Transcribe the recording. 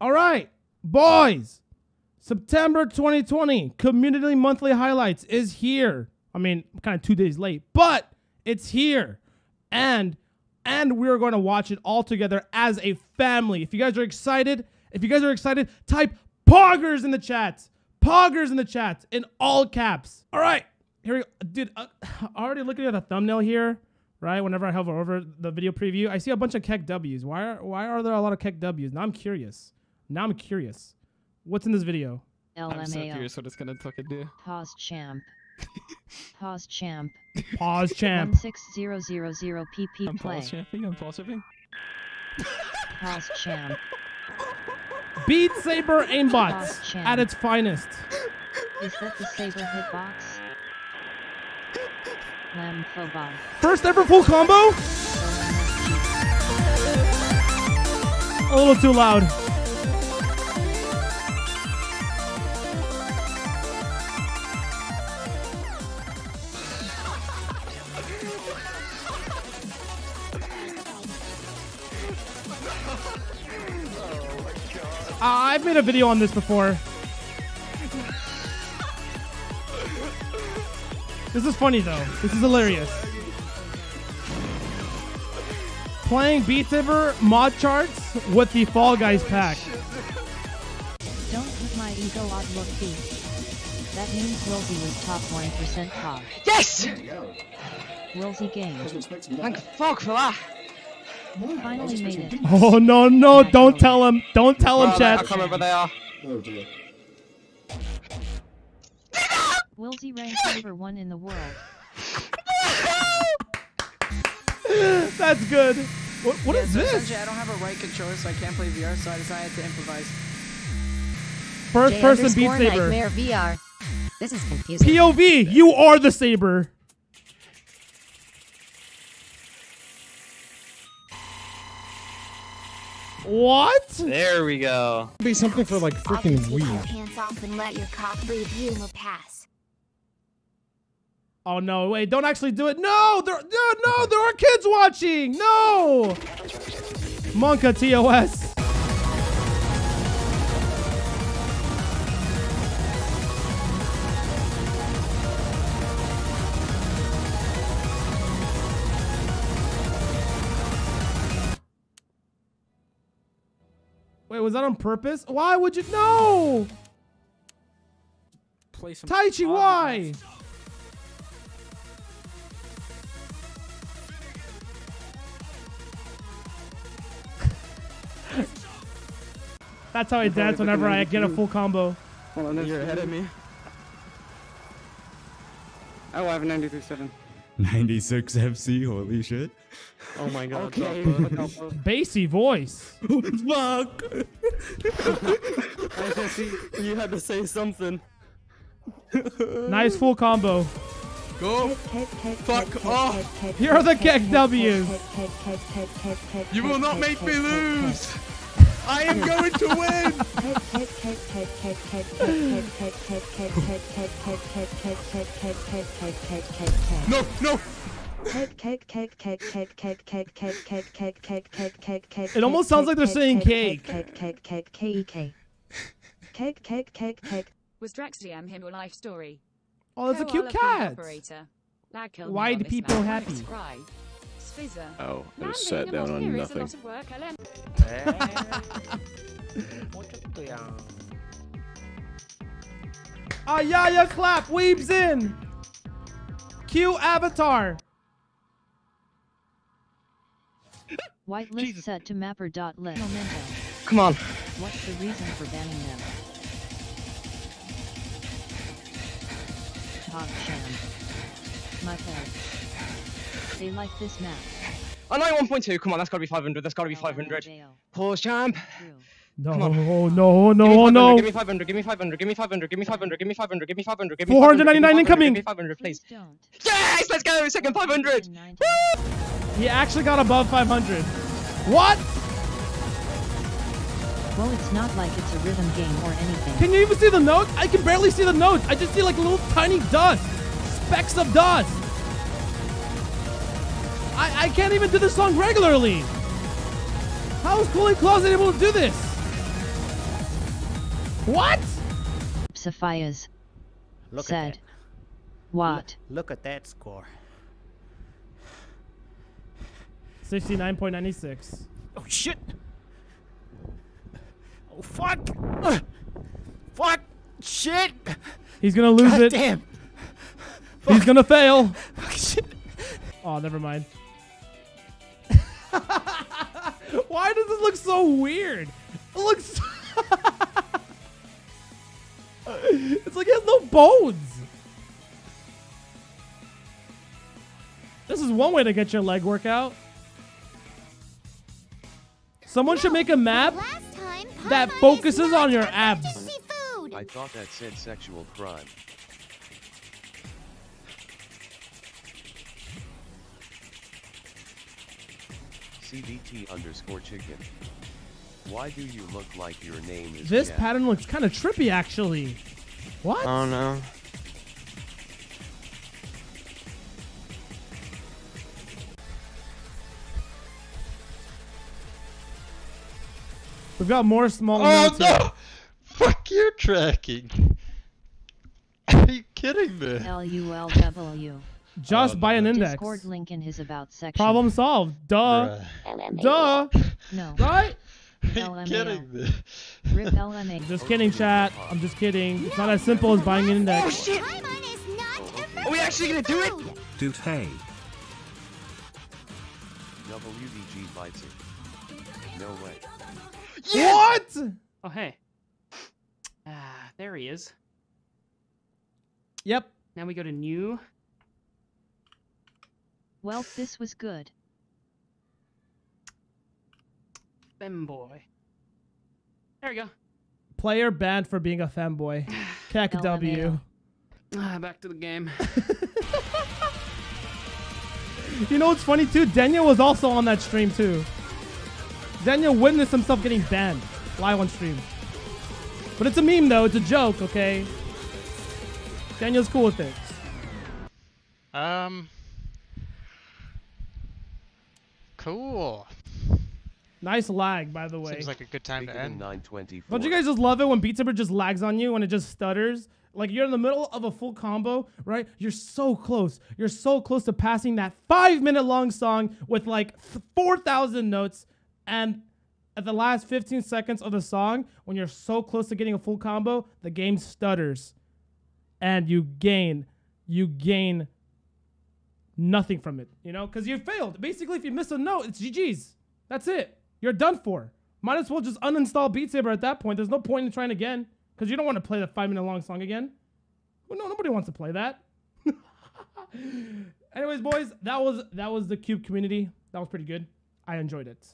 All right, boys. September 2020 Community Monthly Highlights is here. I mean, I'm kind of 2 days late, but it's here. And we're going to watch it all together as a family. If you guys are excited, type Poggers in the chats. Poggers in the chats in all caps. All right. Here we go. Dude, already looking at a thumbnail here, right? Whenever I hover over the video preview, I see a bunch of Keck W's. Why are there a lot of Keck W's? Now I'm curious. What's in this video? LMAO. I'm so curious what it's going to fucking do. Pause champ. Pause champ. Pause champ. 16000 PP I'm play. I'm pause champing. Pause champ. Beat Saber aimbots at its finest. Is that the Saber hitbox? Lamphobot. First ever full combo? A little too loud. I've made a video on this before. This is funny though. This is hilarious. Playing Beat Saber mod charts with the Fall Guys pack. Don't put my ego on look B. That means Willsie was top 1% pop. Yes! Willsie game. Thank fuck for that. Finally made it. Oh no no! Don't tell him! Don't tell him, chat. I can't remember they are. Oh dear. Willsie ranked number 1 in the world. That's good. What is this? I don't have a right controller, so I can't play VR. So I decided to improvise. First person Beat Saber. VR. This is confusing. POV. You are the Saber. What? There we go. It'd be something for like freaking weed. Hands off and let your cock breathe you will pass. Oh no! Wait! Don't actually do it. No! There are kids watching. No! Monka TOS. Wait, was that on purpose? Why would you? No! Play some Taichi, why? That's how I dance whenever I get a full combo. Hold on, that's you're ahead of me. Oh, I have 93.7. 96 FC, holy shit. Oh my god. Okay. Bassy voice. Fuck. You had to say something. Nice full combo. Go. Fuck off. Here are the Keck W's. You will not make me lose. I am going to win! No, no! It almost sounds like they're saying cake. Was Draxiam him your life story? Oh, that's a cute cat! Wide people happy. Oh, I was sat down on nothing. Ayaya clap, weebs in. Q avatar. Whitelist Jesus. Set to mapper.list. Come on. What's the reason for banning them? PogChamp. My fault. They like this map. I know 1.2. Come on, that's gotta be 500. That's gotta be 500. Pause, champ. No, no, no, no, no. Give me 500. Give me 500. Give me 500. Give me 500. Give me 500. Give me 500. Give me 499 incoming. Give me 500, please. Yes, let's go. Second 500. He actually got above 500. What? Well, it's not like it's a rhythm game or anything. Can you even see the notes? I can barely see the notes. I just see like little tiny dust, specks of dust. I can't even do this song regularly. How is Coolie Claust able to do this? What? Sophia's look said, at what? Look at that score. 69.96. Oh shit! Oh fuck! Fuck! Shit! He's gonna lose it. Damn! Fuck. He's gonna fail. Fuck shit! Oh, never mind. Why does it look so weird? It looks. So it's like it has no bones. This is one way to get your leg workout. Someone should make a map that focuses on your abs. I thought that said sexual crime. CBT_chicken. Why do you look like your name is this Jack? Pattern looks kind of trippy, actually. What? Oh, no. We've got more small. Oh, no! Here. Fuck your tracking. Are you kidding me? LULW. Just buy an index. Discord link in his about section. Problem solved. Duh. Duh. No. Right? Are you kidding me? Rip LMA. Just kidding, chat. I'm just kidding. It's not as simple as buying an index. Oh, shit. Are we actually gonna do it? Dude, hey. WDG bites it. No way. Yeah. What? Oh, hey. There he is. Yep. Now we go to new. Well, this was good. Femboy. There we go. Player banned for being a femboy. Cack W. Back to the game. You know what's funny, too? Daniel was also on that stream, too. Daniel witnessed himself getting banned live on stream. But it's a meme, though. It's a joke, okay? Daniel's cool with things. Cool. Nice lag, by the way. Seems like a good time to end. 9:24. Don't you guys just love it when Beat Saber just lags on you and it just stutters? Like, you're in the middle of a full combo, right? You're so close. You're so close to passing that 5-minute-long song with, like, 4,000 notes. And at the last 15 seconds of the song, when you're so close to getting a full combo, the game stutters. And you gain nothing from it, you know? Because you failed. Basically, if you miss a note, it's GG's. That's it. You're done for. Might as well just uninstall Beat Saber at that point. There's no point in trying again. Because you don't want to play the 5-minute-long song again. Well, no, nobody wants to play that. Anyways, boys, that was the Cube Community. That was pretty good. I enjoyed it.